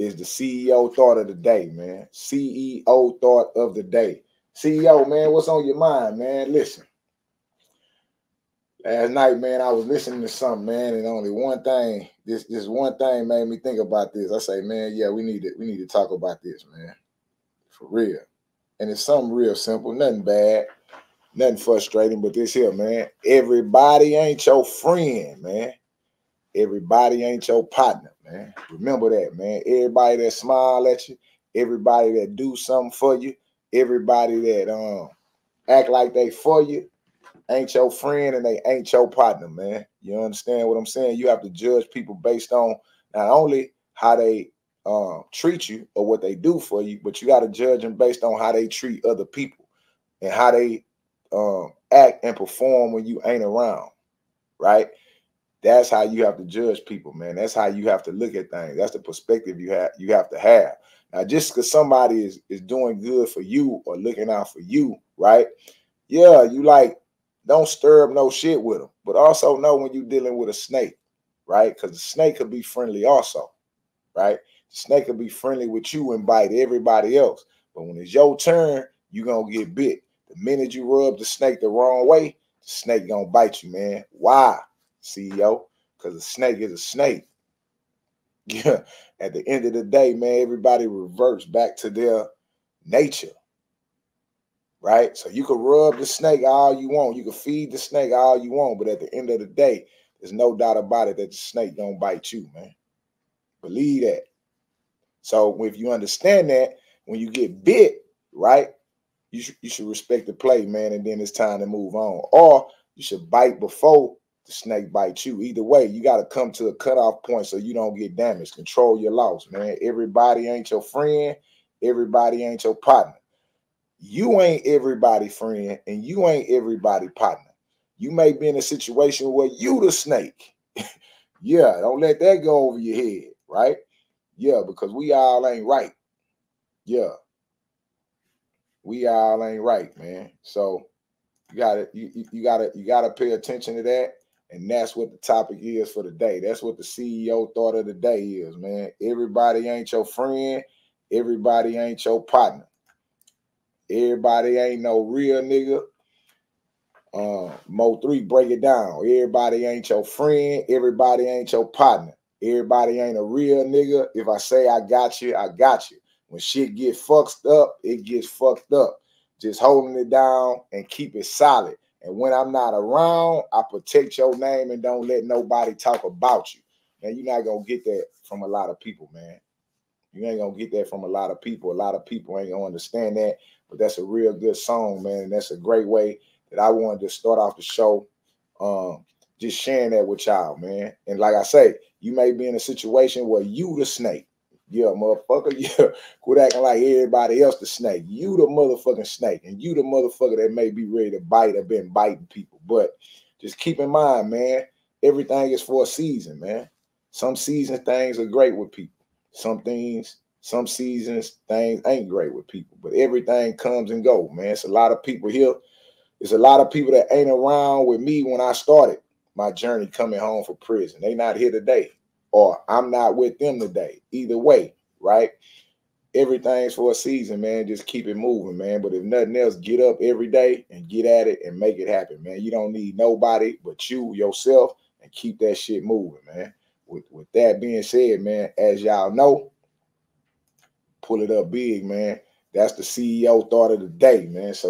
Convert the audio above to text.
is the CEO thought of the day, man. CEO thought of the day. CEO, man, what's on your mind, man? Listen. Last night, man, I was listening to something, man, and only one thing, this one thing made me think about this. I say, man, yeah, we need to talk about this, man. For real. And it's something real simple, nothing bad, nothing frustrating, but this here, man. Everybody ain't your friend, man. Everybody ain't your partner, man. Remember that, man. Everybody that smile at you, everybody that do something for you, everybody that act like they for you, ain't your friend and they ain't your partner, man. You understand what I'm saying? You have to judge people based on not only how they treat you or what they do for you, but you got to judge them based on how they treat other people and how they act and perform when you ain't around, right? That's how you have to judge people, man. That's how you have to look at things. That's the perspective you have to have. Now, just because somebody is doing good for you or looking out for you, right? Yeah, you like, don't stir up no shit with them, but also know when you're dealing with a snake, right? Because the snake could be friendly also, right? The snake could be friendly with you and bite everybody else, but when it's your turn, you're going to get bit. The minute you rub the snake the wrong way, the snake going to bite you, man. Why, CEO? Because a snake is a snake. Yeah. At the end of the day, man, everybody reverts back to their nature. Right? So you can rub the snake all you want. You can feed the snake all you want. But at the end of the day, there's no doubt about it that the snake don't bite you, man. Believe that. So if you understand that, when you get bit, right, you should respect the play, man, and then it's time to move on. Or you should bite before the snake bites you. Either way, you got to come to a cutoff point so you don't get damaged. Control your loss, man. Everybody ain't your friend. Everybody ain't your partner. You ain't everybody friend and you ain't everybody partner. You may be in a situation where you the snake. Yeah, don't let that go over your head, right? Yeah, because we all ain't right. Yeah. We all ain't right, man. So you gotta pay attention to that. And that's what the topic is for the day. That's what the CEO thought of the day is, man. Everybody ain't your friend. Everybody ain't your partner. Everybody ain't no real nigga. Mo3, break it down. Everybody ain't your friend. Everybody ain't your partner. Everybody ain't a real nigga. If I say I got you, I got you. When shit get fucked up, it gets fucked up. Just holding it down and keep it solid. And when I'm not around, I protect your name and don't let nobody talk about you. Man, you're not going to get that from a lot of people, man. You ain't going to get that from a lot of people. A lot of people ain't going to understand that. But that's a real good song, man. And that's a great way that I wanted to start off the show. Just sharing that with y'all, man. And like I say, you may be in a situation where you the snake. Yeah, motherfucker. Yeah. Quit acting like everybody else the snake. You the motherfucking snake. And you the motherfucker that may be ready to bite or been biting people. But just keep in mind, man, everything is for a season, man. Some season things are great with people. Some seasons, things ain't great with people, but everything comes and goes, man. It's a lot of people here. It's a lot of people that ain't around with me when I started my journey coming home from prison. They not here today, or I'm not with them today. Either way, right? Everything's for a season, man. Just keep it moving, man. But if nothing else, get up every day and get at it and make it happen, man. You don't need nobody but you, yourself, and keep that shit moving, man. With that being said, man, as y'all know, pull it up big, man. That's the CEO thought of the day, man. So